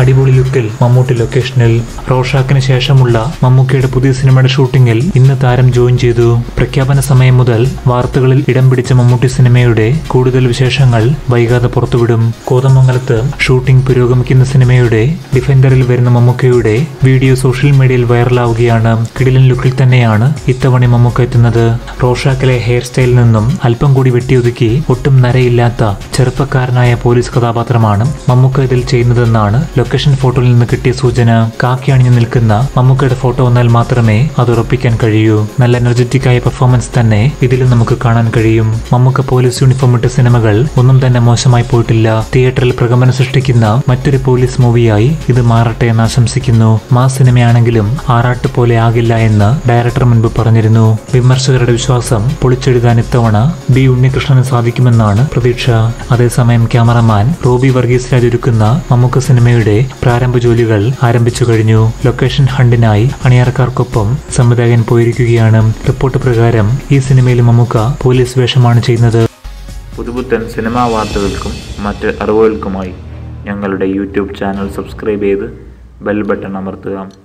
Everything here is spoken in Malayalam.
അടിപൊളി ലുക്കിൽ മമ്മൂട്ടി ലൊക്കേഷനിൽ റോഷാക്കിന് ശേഷമുള്ള മമ്മൂക്കയുടെ പുതിയ സിനിമയുടെ ഷൂട്ടിംഗിൽ ഇന്ന് താരം ജോയിൻ ചെയ്തു. പ്രഖ്യാപന സമയം മുതൽ വാർത്തകളിൽ ഇടം പിടിച്ച മമ്മൂട്ടി സിനിമയുടെ കൂടുതൽ വിശേഷങ്ങൾ വൈകാതെ പുറത്തുവിടും. കോതമംഗലത്ത് ഷൂട്ടിംഗ് പുരോഗമിക്കുന്ന സിനിമയുടെ ഡിഫൻഡറിൽ വരുന്ന മമ്മൂക്കയുടെ വീഡിയോ സോഷ്യൽ മീഡിയയിൽ വൈറലാവുകയാണ്. കിടിലൻ ലുക്കിൽ തന്നെയാണ് ഇത്തവണ മമ്മൂക്ക എത്തുന്നത്. റോഷാക്കിലെ ഹെയർ സ്റ്റൈലിൽ നിന്നും അല്പം കൂടി വെട്ടിയൊതുക്കി ഒട്ടും നരയില്ലാത്ത ചെറുപ്പക്കാരനായ പോലീസ് കഥാപാത്രമാണ് മമ്മൂക്ക ഇതിൽ ചെയ്യുന്നതെന്നാണ് ലൊക്കേഷൻ ഫോട്ടോയിൽ നിന്ന് കിട്ടിയ സൂചന. കാക്കി അണിഞ്ഞു നിൽക്കുന്ന മമ്മൂക്കയുടെ ഫോട്ടോ വന്നാൽ മാത്രമേ അത് ഉറപ്പിക്കാൻ കഴിയൂ. നല്ല എനർജറ്റിക് ആയ പെർഫോമൻസ് തന്നെ ഇതിലും നമുക്ക് കാണാൻ കഴിയും. മമ്മൂക്ക പോലീസ് യൂണിഫോം ഇട്ട സിനിമകൾ ഒന്നും തന്നെ മോശമായി പോയിട്ടില്ല. തിയേറ്ററിൽ പ്രകമ്പനം സൃഷ്ടിക്കുന്ന മറ്റൊരു പോലീസ് മൂവിയായി ഇത് മാറട്ടെ എന്ന് ആശംസിക്കുന്നു. മാസ് സിനിമയാണെങ്കിലും ആറാട്ട് പോലെ ആകില്ല എന്ന് ഡയറക്ടർ മുൻപ് പറഞ്ഞിരുന്നു. വിമർശകരുടെ വിശ്വാസം പൊളിച്ചെഴുതാൻ ഇത്തവണ ബി ഉണ്ണികൃഷ്ണന് സാധിക്കുമെന്നാണ് പ്രതീക്ഷ. അതേസമയം ക്യാമറമാൻ റോബി വർഗീസ് രാജൊരുക്കുന്ന മമ്മൂക്ക സിനിമയുടെ പ്രാരംഭ ജോലികൾ ആരംഭിച്ചു കഴിഞ്ഞു. ലൊക്കേഷൻ ഹണ്ടിനായി അണിയാർക്കാർക്കൊപ്പം സംവിധായകൻ പോയിരിക്കുകയാണ്. റിപ്പോർട്ട് പ്രകാരം ഈ സിനിമയിൽ മമ്മൂക്ക പോലീസ് വേഷമാണ് ചെയ്യുന്നത്. പുതുപുത്തൻ സിനിമാ വാർത്തകൾക്കും മറ്റ് അറിവുകൾക്കുമായി ഞങ്ങളുടെ യൂട്യൂബ് ചാനൽ സബ്സ്ക്രൈബ് ചെയ്ത് ബെൽ ബട്ടൺ അമർത്തുക.